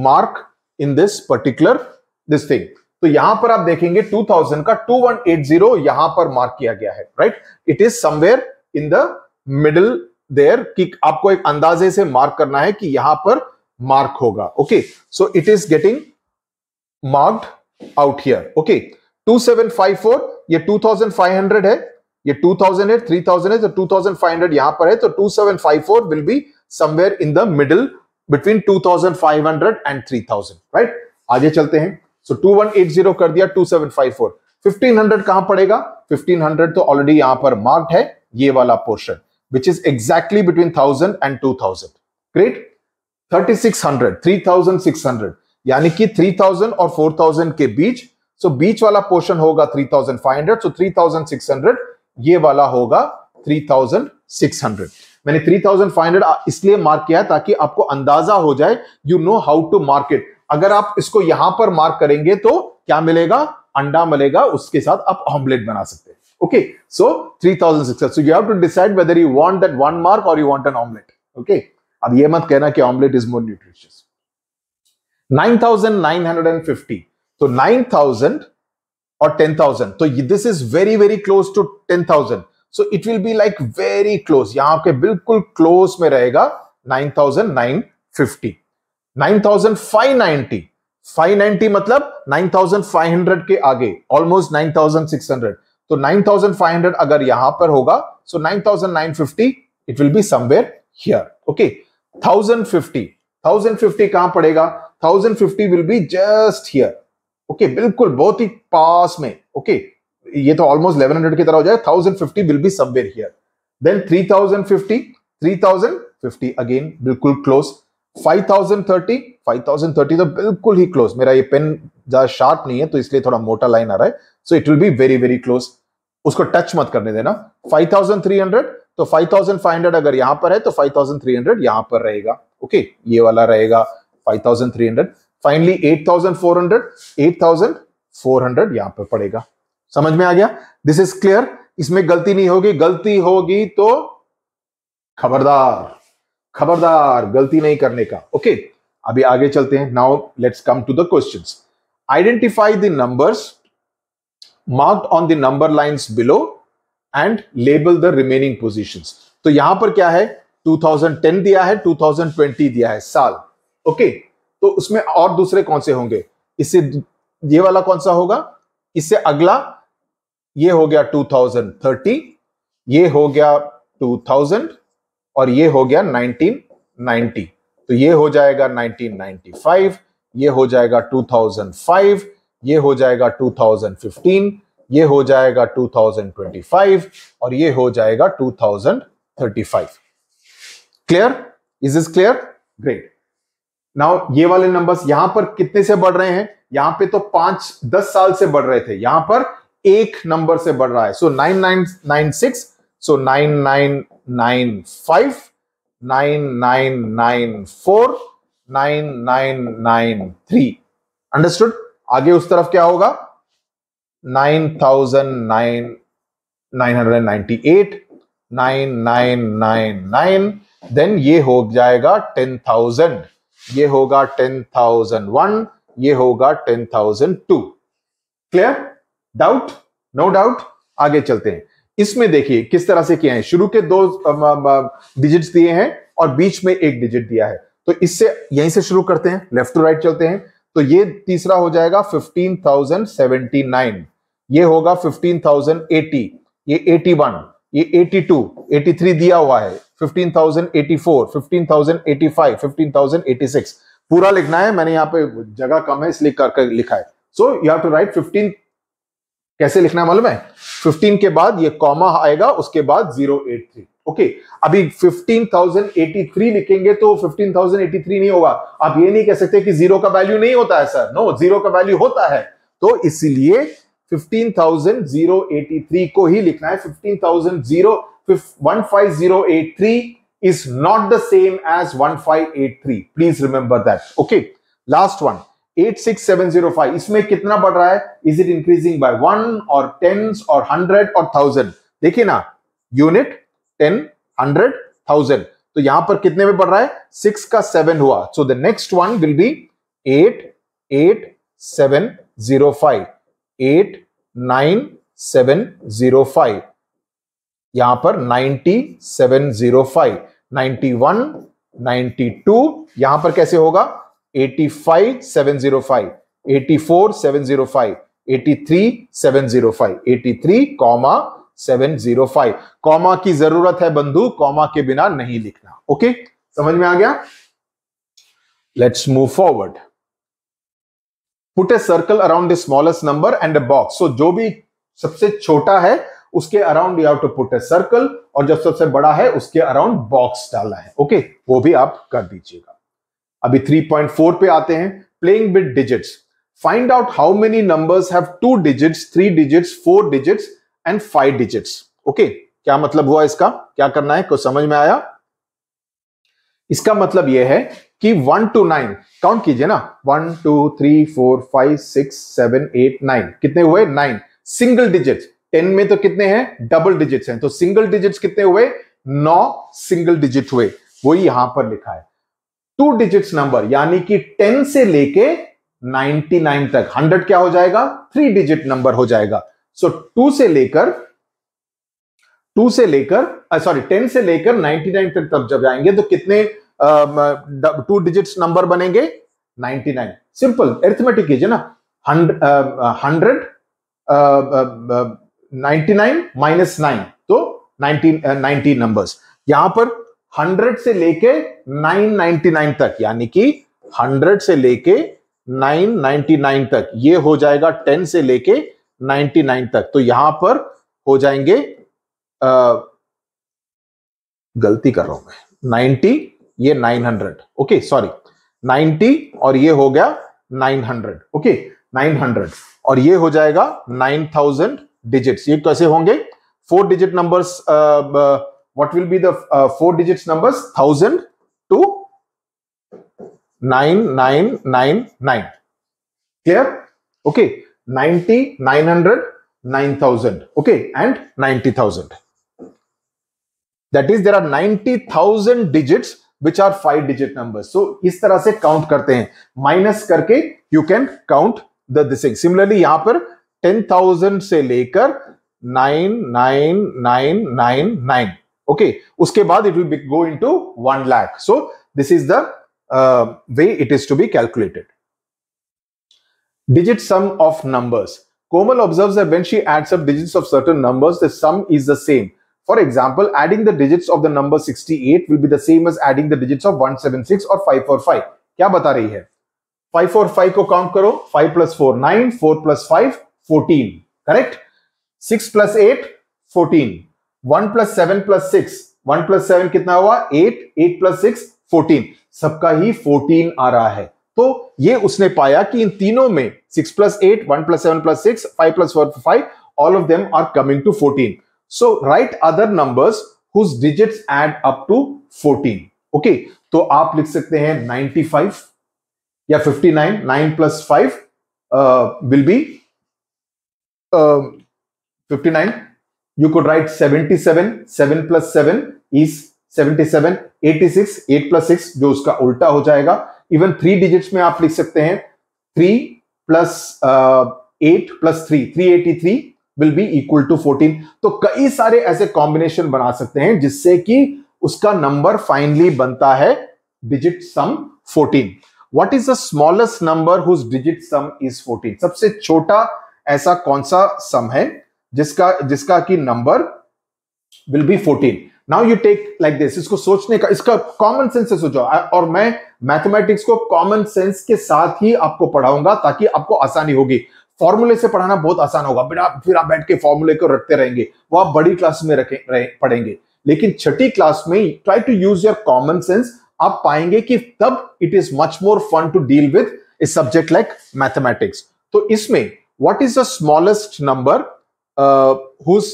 mark in this particular this thing. तो यहां पर आप देखेंगे two thousand का two one eight zero यहां पर mark किया गया है, right? It is somewhere in the middle there कि आपको एक अंदाजे से मार्क करना है कि यहां पर मार्क होगा, okay? So it is getting marked out here, okay? two seven five four ये two thousand five hundred है, ये two thousand है, three thousand है, तो two thousand five hundred यहां पर है, तो two seven five four will be somewhere in the middle between two thousand five hundred and three thousand, right? आगे चलते हैं, so two one eight zero कर दिया, two seven five four, fifteen hundred कहां पड़ेगा? fifteen hundred तो already यहां पर मार्क्ड है, ये वाला portion, which is exactly between one thousand and two thousand, great? thirty-six hundred, three thousand six hundred, यानी कि three thousand और four thousand के बीच, so बीच वाला पोर्शन होगा three thousand five hundred, so three thousand six hundred ये वाला होगा three thousand six hundred। मैंने three thousand five hundred इसलिए मार्क किया है ताकि आपको अंदाजा हो जाए, you know how to market. अगर आप इसको यहां पर मार्क करेंगे तो क्या मिलेगा? अंडा मिलेगा, उसके साथ आप ऑमलेट बना सकते हैं, okay? So three thousand six hundred, so you have to decide whether you want that one mark और you want an omelette, okay? अब ये मत कहना कि omelette is more nutritious. nine thousand nine hundred fifty, तो nine thousand or ten thousand, so this is very very close to ten thousand, so it will be like very close, यहाँ पे बिल्कुल close में रहेगा nine thousand nine fifty, nine thousand five ninety, five ninety मतलब nine thousand five hundred के आगे, almost nine thousand six hundred, तो nine thousand five hundred अगर यहाँ पर होगा, so nine thousand nine fifty it will be somewhere here, okay? one thousand fifty, one thousand fifty कहाँ पड़ेगा? one thousand fifty will be just here, okay okay, बिल्कुल बहुत ही पास में, ओके okay, ये तो ऑलमोस्ट eleven hundred की तरह हो जाए, one thousand fifty will be somewhere here, then three thousand fifty, three thousand fifty again बिल्कुल close, five thousand thirty, five thousand thirty तो बिल्कुल ही क्लोज, मेरा ये पेन ज्यादा शार्प नहीं है तो इसलिए थोड़ा मोटा लाइन आ रहा है, so it will be very very close, उसको टच मत करने देना। five thousand three hundred, तो five thousand five hundred अगर यहां पर है तो five thousand three hundred यहां पर रहेगा, ओके okay, ये वाला रहेगा five thousand three hundred, finally eight thousand four hundred, eight thousand four hundred यहां पर पड़ेगा। समझ में आ गया? दिस इज क्लियर, इसमें गलती नहीं होगी, गलती होगी तो खबरदार खबरदार, गलती नहीं करने का, ओके okay? अभी आगे चलते हैं। Now let's come to the questions. Identify the numbers marked on the number lines below and label the remaining positions. तो यहां पर क्या है? two thousand ten दिया है, two thousand twenty दिया है साल, ओके okay? तो उसमें और दूसरे कौन से होंगे? इससे ये वाला कौन सा होगा? इससे अगला ये हो गया two thousand thirty, ये हो गया two thousand और ये हो गया nineteen ninety, तो ये हो जाएगा nineteen ninety-five, ये हो जाएगा two thousand five, ये हो जाएगा two thousand fifteen, ये हो जाएगा two thousand twenty-five और ये हो जाएगा two thousand thirty-five। Clear? Is is clear? Great. Now ये वाले नंबर्स यहां पर कितने से बढ़ रहे हैं? यहां पे तो पांच दस साल से बढ़ रहे थे, यहां पर एक नंबर से बढ़ रहा है, so nine nine nine six, so nine nine nine five, nine nine nine four, nine nine nine three. Understood? आगे उस तरफ क्या होगा? Nine thousand nine nine hundred ninety eight, nine nine nine nine, then ये हो जाएगा ten thousand, ये होगा टेन थाउजेंड वन, ये होगा ten thousand two. Clear? Doubt? No doubt? आगे चलते हैं। इसमें देखिए किस तरह से किया है, शुरू के दो डिजिट्स दिए हैं और बीच में एक डिजिट दिया है, तो इससे यहीं से शुरू करते हैं, लेफ्ट टू राइट चलते हैं। तो ये तीसरा हो जाएगा फिफ्टीन थाउजेंड सेवेंटी नाइन, ये होगा फिफ्टीन थाउजेंड एटी, ये एटी वन, ये एटी टू, एटी थ्री दिया हुआ है, fifteen thousand eighty four, fifteen thousand eighty five, fifteen thousand eighty six, पूरा लिखना है, मैंने यहाँ पे जगह कम है इसलिए करके लिखा है। So you have to write fifteen, कैसे लिखना है मालूम है, फिफ्टीन के बाद ये कॉमा आएगा, उसके बाद zero eight three. Okay okay, अभी फिफ्टीन थाउजेंड एटी थ्री लिखेंगे तो फिफ्टीन थाउजेंड एटी थ्री नहीं होगा। आप ये नहीं कह सकते कि जीरो का वैल्यू नहीं होता है सर, नो no, जीरो का वैल्यू होता है, तो इसीलिए फिफ्टीन थाउजेंड एटी थ्री को ही लिखना है। Fifteen thousand one five zero eight three is not the same as one five eight three, please remember that. Okay, last one eight six seven zero five, इसमें कितना बढ़ रहा है, is it increasing by one और tens और hundred और thousand, देखिए ना यूनिट टेन हंड्रेड थाउजेंड, तो यहां पर कितने में बढ़ रहा है, सिक्स का सेवन हुआ, so the next one will be eight eight seven zero five, eight nine seven zero five, यहां पर ninety seven zero five, ninety one ninety two, यहां पर कैसे होगा eighty five seven zero five, eighty four seven zero five, eighty three seven zero five, eighty three seven zero five, comma की जरूरत है बंधु, कॉमा के बिना नहीं लिखना। Okay okay? समझ में आ गया। Let's move forward. Put a circle around the smallest number and a box, so जो भी सबसे छोटा है उसके around you have to put a circle, और जब सबसे बड़ा है उसके अराउंड बॉक्स डाला है। Okay okay? वो भी आप कर दीजिएगा। अभी थ्री पॉइंट फोर पे आते हैं, playing with digits, find out how many numbers have two digits, three digits, four digits and five digits. Okay, क्या मतलब हुआ इसका, क्या करना है, कुछ समझ में आया? इसका मतलब यह है कि वन टू नाइन काउंट कीजिए ना, one two three four five six seven eight nine, कितने हुए नाइन, सिंगल डिजिट्स, टेन में तो कितने हैं डबल डिजिट्स हैं, तो सिंगल डिजिट्स कितने हुए नौ, सिंगल डिजिट हुए, वही यहां पर लिखा है। टू डिजिट्स नंबर यानी कि टेन से लेके नाइन्टी नाइन तक, हंड्रेड क्या हो जाएगा, थ्री डिजिट नंबर हो जाएगा। सो टू से लेकर टू से लेकर सॉरी टेन से लेकर नाइन्टी नाइन तक तब जब जाएंगे तो कितने टू डिजिट्स नंबर बनेंगे, नाइन्टी नाइन। सिंपल अरिथमेटिक कीजिए ना, hundred ninety nine minus nine तो नाइन्टी नंबर्स, यहां पर हंड्रेड से लेके नाइन नाइन्टी नाइन तक, यानी कि हंड्रेड से लेके नाइन नाइन्टी नाइन तक, ये हो जाएगा टेन से लेके नाइन्टी नाइन तक, तो यहां पर हो जाएंगे आ, गलती कर रहा हूं मैं, नाइन्टी ये nine hundred, okay sorry ninety और ये हो गया nine hundred, okay nine hundred, और ये हो जाएगा नाइन थाउजेंड डिजिट्स। ये कैसे होंगे, four digit numbers, what will be the uh, four digits numbers, thousand to nine nine nine nine, clear? Okay, ninety nine hundred nine thousand, okay, and ninety thousand. That is, there are ninety thousand digits which are five digit numbers. So इस तरह से count करते हैं, minus करके you can count the this thing. Similarly यहाँ पर ten thousand से लेकर nine nine nine nine nine. Okay okay, उसके बाद it will go into one lakh, so this is the way it is to be calculated. Digit sum of numbers, Komal observes that when she adds up digits of certain numbers the sum is the same, for example adding the digits of the number sixty eight will be the same as adding the digits of one seven six और five four five. क्या बता रही है, five four five को count करो, five plus four nine, four plus five fourteen, correct, six plus eight fourteen, one plus seven plus six, one plus seven कितना हुआ eight, eight plus six fourteen, सबका ही फोर्टीन आ रहा है। तो ये उसने पाया कि इन तीनों में six plus eight, one plus seven plus six, five plus four five, all of them are coming to fourteen. So write other numbers whose digits add up to fourteen. Okay, तो आप लिख सकते हैं नाइन्टी फाइव या fifty nine, nine plus five will be fifty nine. You could write seventy-seven, seven plus seven is seventy-seven, eighty-six, eight plus six जो उसका उल्टा हो जाएगा। Even three digits में आप लिख सकते हैं three plus eight plus three, three eighty-three will be equal to fourteen। तो कई सारे ऐसे combination बना सकते हैं जिससे कि उसका number finally बनता है digit sum fourteen। What is the smallest number whose digit sum is fourteen? सबसे छोटा ऐसा कौन सा सम है जिसका जिसका की number will be fourteen. Now you take like this. इसको सोचने का, इसका कॉमन सेंस से सोचो, और मैं मैथमेटिक्स को कॉमन सेंस के साथ ही आपको पढ़ाऊंगा ताकि आपको आसानी होगी. फॉर्मूले से पढ़ाना बहुत आसान होगा, फिर आप फिर आप बैठ के फॉर्मूले को रटते रहेंगे, वो आप बड़ी क्लास में रखें पढ़ेंगे. लेकिन छठी क्लास में try to use your common sense, आप पाएंगे कि तब it is much more fun to deal with a subject like mathematics. तो इसमें what is the smallest number whose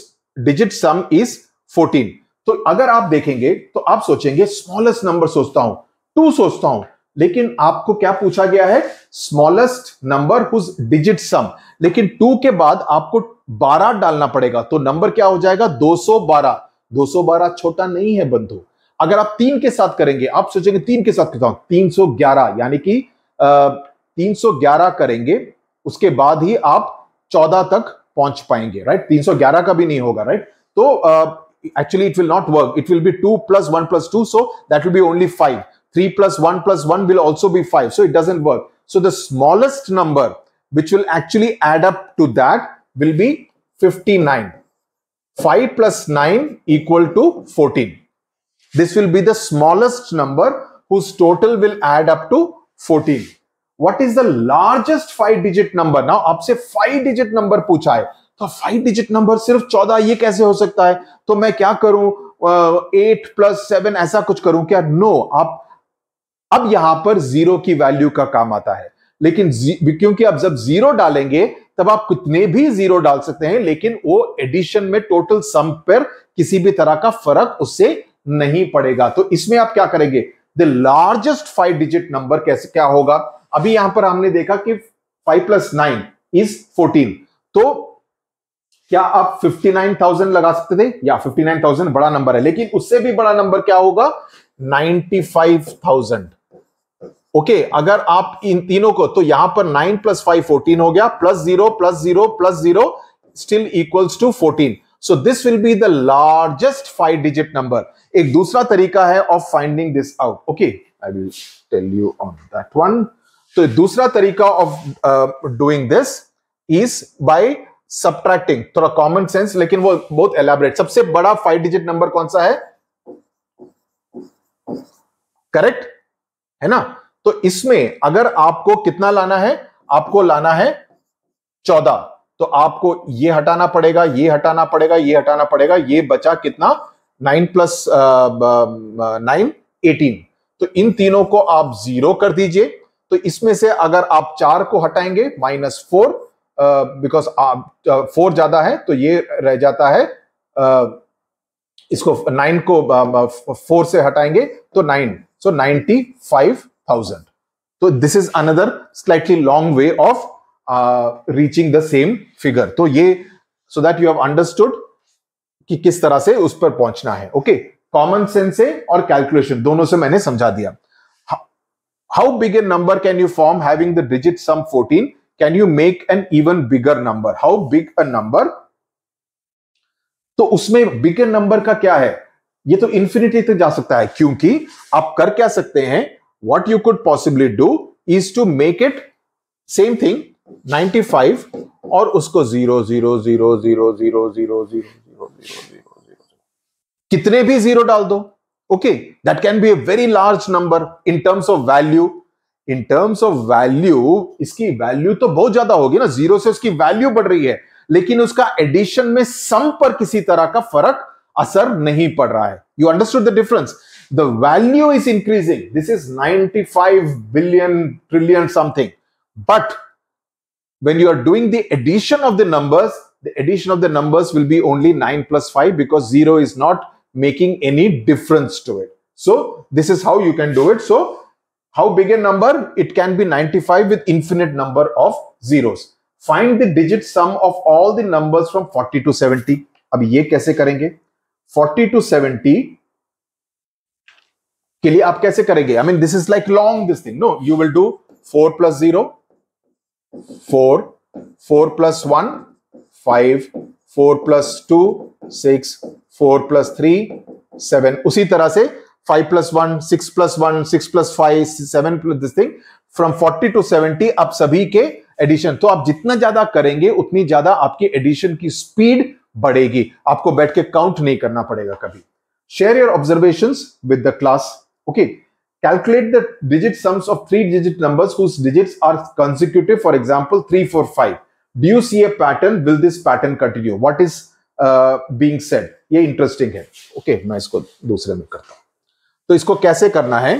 digit sum is fourteen. तो अगर आप देखेंगे तो आप सोचेंगे स्मॉलेस्ट नंबर सोचता हूं, टू सोचता हूं, लेकिन आपको क्या पूछा गया है? Smallest number whose digit sum. लेकिन टू के बाद आपको बारह डालना पड़ेगा, तो नंबर क्या हो जाएगा? दो सौ बारह. दो सौ बारह छोटा नहीं है बंधु. अगर आप तीन के साथ करेंगे, आप सोचेंगे तीन के साथ करता हूं, तीन सौ ग्यारह, यानी कि तीन सौ ग्यारह करेंगे, उसके बाद ही आप चौदह तक पहुंच पाएंगे. राइट, तीन सौ ग्यारह का भी नहीं होगा. राइट, तो actually it will not work. It will be two plus one plus two, so that will be only five. Three plus one plus one will also be five, so it doesn't work. So the smallest number which will actually add up to that will be fifty nine. Five plus nine equal to fourteen. This will be the smallest number whose total will add up to fourteen. What is the largest five-digit number? Now, आपसे five-digit number पूछा है, तो five-digit number सिर्फ चौदह, ये कैसे हो सकता है? तो मैं क्या करूं? eight plus seven ऐसा कुछ करूं क्या? No, आप अब यहां पर जीरो की वैल्यू का काम आता है. लेकिन क्योंकि आप जब जीरो डालेंगे तब आप कितने भी जीरो डाल सकते हैं, लेकिन वो एडिशन में टोटल सम पर किसी भी तरह का फर्क उससे नहीं पड़ेगा. तो इसमें आप क्या करेंगे? The largest five digit number कैसे क्या होगा? अभी यहां पर हमने देखा कि five plus nine is fourteen. तो क्या आप फिफ्टी नाइन थाउजेंड लगा सकते थे? या फिफ्टी नाइन थाउजेंड बड़ा नंबर है, लेकिन उससे भी बड़ा नंबर क्या होगा? Ninety five thousand. Okay okay, अगर आप इन तीनों को, तो यहां पर नाइन प्लस फाइव फोर्टीन हो गया, plus zero plus zero plus zero still equals to fourteen. So this will be the largest five-digit number. एक दूसरा तरीका है of finding this out. Okay, I will tell you on that one. तो दूसरा तरीका of uh, doing this is by subtracting. थोड़ा common sense, लेकिन वो बहुत elaborate. सबसे बड़ा five-digit number कौन सा है? Correct, है ना? तो इसमें अगर आपको कितना लाना है? आपको लाना है चौदह. तो आपको ये हटाना पड़ेगा, ये हटाना पड़ेगा, ये हटाना पड़ेगा, ये बचा कितना? Nine plus nine eighteen. तो इन तीनों को आप जीरो कर दीजिए. तो इसमें से अगर आप चार को हटाएंगे, माइनस फोर, बिकॉज फोर ज्यादा है, तो ये रह जाता है. uh, इसको नाइन को फोर uh, से हटाएंगे तो nine, so ninety five thousand. तो this is another slightly long way of reaching the same figure. तो ये so that you have understood कि किस तरह से उस पर पहुंचना है. ओके, कॉमन सेंस से और कैलकुलेशन दोनों से मैंने समझा दिया. How big a number can you form having the digit sum fourteen? Can you make an even bigger number? How big a number? तो उसमें बिगर नंबर का क्या है? ये तो इंफिनिटी तक जा सकता है, क्योंकि आप कर क्या सकते हैं? What you could possibly do is to make it same thing ninety five और उसको zero zero zero zero zero zero zero कितने भी जीरो डाल दो. Okay, that can be a very large number in terms of value. In terms of value इसकी value तो बहुत ज्यादा होगी ना, जीरो से उसकी वैल्यू बढ़ रही है, लेकिन उसका एडिशन में सम पर किसी तरह का फर्क असर नहीं पड़ रहा है. You understood the difference? The value is increasing. This is ninety five billion trillion something, but when you are doing the addition of the numbers, the addition of the numbers will be only nine plus five, because zero is not making any difference to it. So this is how you can do it. So how big a number? It can be ninety-five with infinite number of zeros. Find the digit sum of all the numbers from forty to seventy. अब ये कैसे करेंगे? forty to seventy के लिए आप कैसे करेंगे? I mean, this is like long this thing. No, you will do four plus zero. Four, four plus one five, four plus two six, four plus three seven. उसी तरह से five plus one, six plus one, six plus five, seven. This thing from forty to seventy आप सभी के addition. तो आप जितना ज्यादा करेंगे उतनी ज्यादा आपकी एडिशन की स्पीड बढ़ेगी, आपको बैठ के काउंट नहीं करना पड़ेगा कभी। Share your observations with the class. Okay, calculate the digit sums of three digit numbers whose digits are consecutive, for example three four five. Do you see a pattern, will this pattern continue, what is being said. ये interesting है। Okay okay, मैं इसको दूसरे में करता हूं। तो इसको कैसे करना है,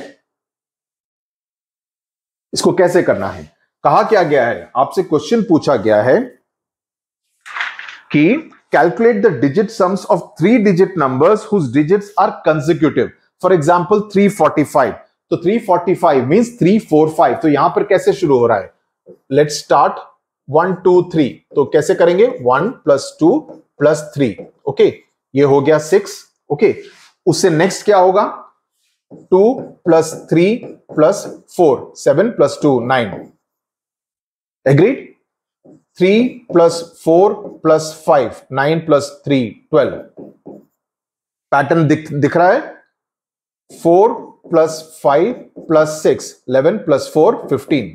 इसको कैसे करना है, कहा क्या गया है, आपसे क्वेश्चन पूछा गया है कि calculate the digit sums of three digit numbers whose digits are consecutive, for example three forty five. तो three forty five means three four five. तो यहां पर कैसे शुरू हो रहा है, let's start one two three. तो कैसे करेंगे, one plus two plus three. Okay, ये हो गया सिक्स। ओके, उससे नेक्स्ट क्या होगा, two plus three plus four, seven plus two nine. Agreed. Three plus four plus five, nine plus three twelve. Pattern दिख दिख रहा है। Four plus five plus six, eleven plus four fifteen.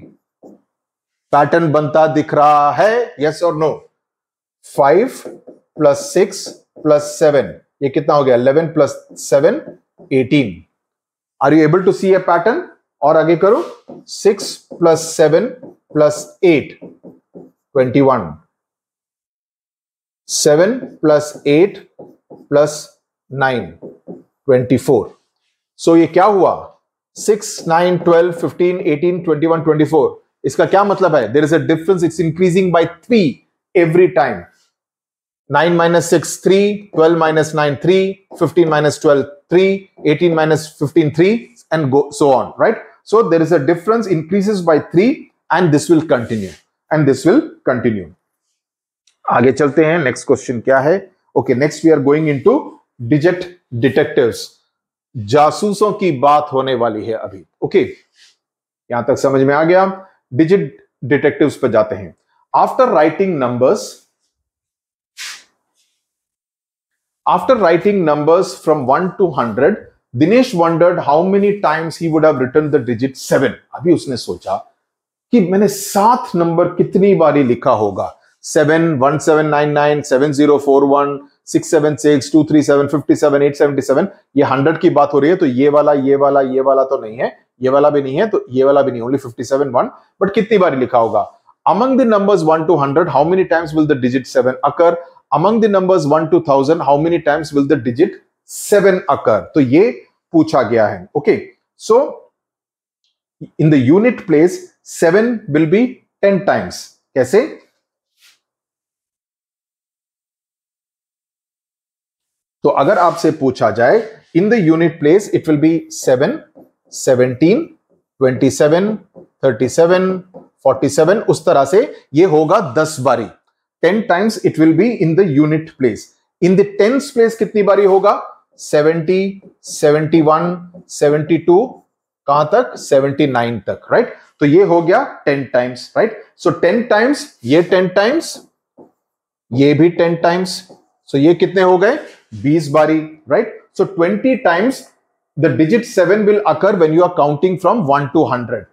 Pattern बनता दिख रहा है, यस और no. Five plus six plus seven, ये कितना हो गया, eleven plus seven eighteen. Are you able to see a pattern. और आगे करो, six plus seven plus eight twenty one, seven plus eight plus nine twenty four. So ये क्या हुआ, six nine twelve fifteen eighteen twenty one twenty four. इसका क्या मतलब है, there is a difference, it's increasing by three every time. Nine minus six three, twelve minus nine three, fifteen minus twelve three, eighteen minus fifteen three, and go so on, right? So there is a difference, increases by three, and this will continue, and this will continue. आगे चलते हैं, next question क्या है? Okay, next we are going into digit detectives. जासूसों की बात होने वाली है अभी। Okay, यहाँ तक समझ में आ गया। Digit detectives पर जाते हैं। After writing numbers. After writing numbers from one to one hundred, Dinesh wondered how many times he would have written the digit seven. अभी उसने सोचा कि मैंने सात नंबर कितनी बारी लिखा होगा। Seven, one seven nine nine, seven zero four one, six seven six, two three seven, fifty seven, eight seventy seven. ये हंड्रेड की बात हो रही है, तो ये वाला ये वाला ये वाला तो नहीं है, ये वाला भी नहीं है, तो ये वाला भी नहीं, only fifty seven one. But कितनी बारी लिखा होगा। Among the numbers one to one hundred, how many times will the digit seven occur? Among the numbers one to one thousand, how many times will the digit seven occur? तो ये पूछा गया है। Okay, so in the unit place, seven will be ten times. कैसे? तो अगर आपसे पूछा जाए, in the unit place, it will be seven, seventeen, twenty-seven, thirty-seven, forty-seven. उस तरह से ये होगा दस बारी। ten times it will be in the unit place. In the tens place कितनी बारी होगा, seventy, seventy one, seventy two, कहां तक, सेवेंटी नाइन तक, राइट? तो ये हो गया ten times, right? So ten times, ये ten times, ये भी ten times, सो ये कितने हो गए, बीस बारी, right? So twenty times the digit seven will occur when you are counting from one to one hundred.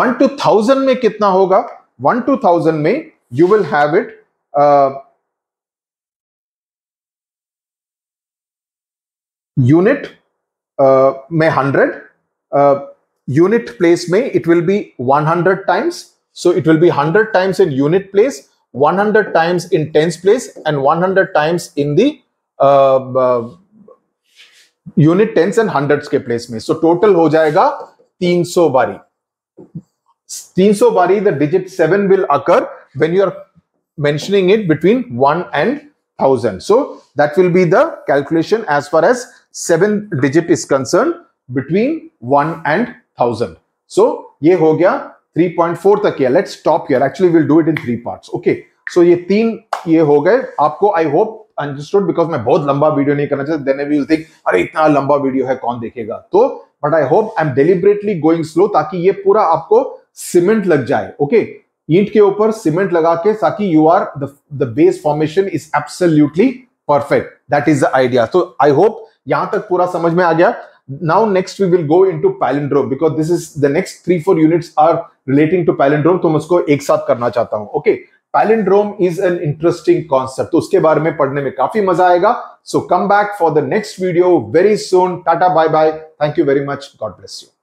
one to one thousand में कितना होगा, one to one thousand में you will have it Uh, unit uh, में one hundred, uh, unit place में it will be one hundred times. So it will be one hundred times in unit place, one hundred times in tens place, and one hundred times in the uh, uh, unit tens and hundreds के place में. So total हो जाएगा three hundred बारी. three hundred बारी the digit seven will occur when you are mentioning it between one and one thousand. So that will be the calculation as far as seven digit is concerned between one and one thousand. So ये हो गया three point four तक किया. Let's stop here. Actually we'll do it in three parts. Okay. So ये तीन ये हो गए आपको, I hope understood, because मैं बहुत लंबा वीडियो नहीं करना चाहता, then we will think अरे इतना लंबा वीडियो है कौन देखेगा, तो but I hope I'm deliberately going slow ताकि ये पूरा आपको सीमेंट लग जाए. Okay. ईंट के ऊपर सीमेंट लगा के, ताकि you are the base formation is absolutely perfect, that is the idea. तो आई होप यहां तक पूरा समझ में आ गया. Now next we will go into palindrome, because this is the next three four units are relating to palindrome तो मैं उसको एक साथ करना चाहता हूं। Okay, palindrome is an interesting concept, उसके बारे में पढ़ने में काफी मजा आएगा। So come back for the next video very soon. Tata bye bye, thank you very much, God bless you.